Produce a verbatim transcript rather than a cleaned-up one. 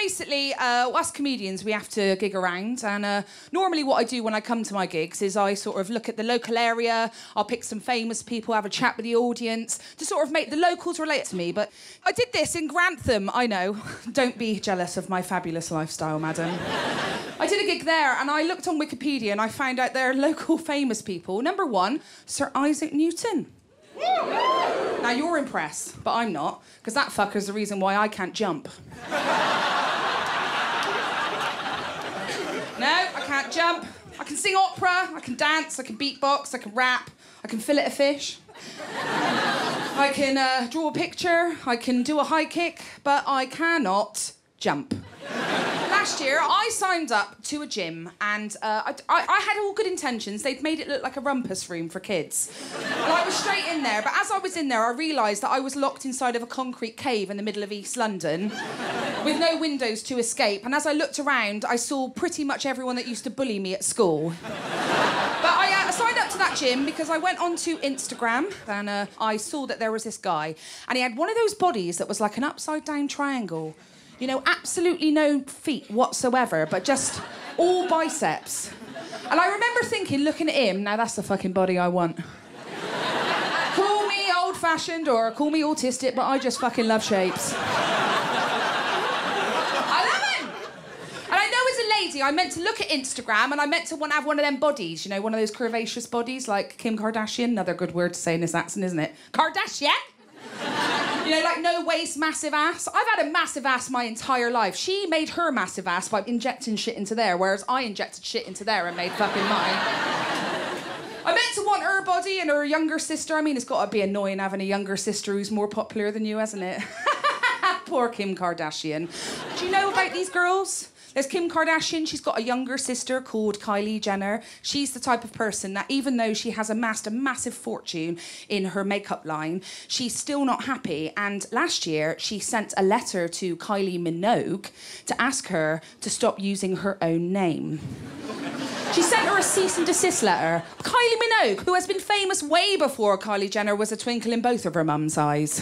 basically, uh, us comedians, we have to gig around. And uh, normally what I do when I come to my gigs is I sort of look at the local area. I'll pick some famous people, have a chat with the audience to sort of make the locals relate to me. But I did this in Grantham, I know. Don't be jealous of my fabulous lifestyle, madam. I did a gig there and I looked on Wikipedia and I found out there are local famous people. Number one, Sir Isaac Newton. Now, you're impressed, but I'm not, because that fucker's the reason why I can't jump. No, I can't jump. I can sing opera, I can dance, I can beatbox, I can rap, I can fillet a fish. I can uh, draw a picture, I can do a high kick, but I cannot jump. Last year, I signed up to a gym and uh, I, I, I had all good intentions. They'd made it look like a rumpus room for kids. And I was straight in there, but as I was in there, I realised that I was locked inside of a concrete cave in the middle of East London with no windows to escape. And as I looked around, I saw pretty much everyone that used to bully me at school. But I uh, signed up to that gym because I went onto Instagram and uh, I saw that there was this guy and he had one of those bodies that was like an upside-down triangle. You know, absolutely no feet whatsoever, but just all biceps. And I remember thinking, looking at him, now that's the fucking body I want. Call me old-fashioned or call me autistic, but I just fucking love shapes. I love him! And I know as a lady, I meant to look at Instagram and I meant to want to have one of them bodies, you know, one of those curvaceous bodies like Kim Kardashian. Another good word to say in this accent, isn't it? Kardashian? You know, like no waist, massive ass. I've had a massive ass my entire life. She made her massive ass by injecting shit into there, whereas I injected shit into there and made fucking mine. I meant to want her body and her younger sister. I mean, it's got to be annoying having a younger sister who's more popular than you, hasn't it? Poor Kim Kardashian. Do you know about these girls? There's Kim Kardashian, she's got a younger sister called Kylie Jenner. She's the type of person that even though she has amassed a massive fortune in her makeup line, she's still not happy. And last year, she sent a letter to Kylie Minogue to ask her to stop using her own name. She sent her a cease and desist letter. Kylie Minogue, who has been famous way before Kylie Jenner was a twinkle in both of her mum's eyes.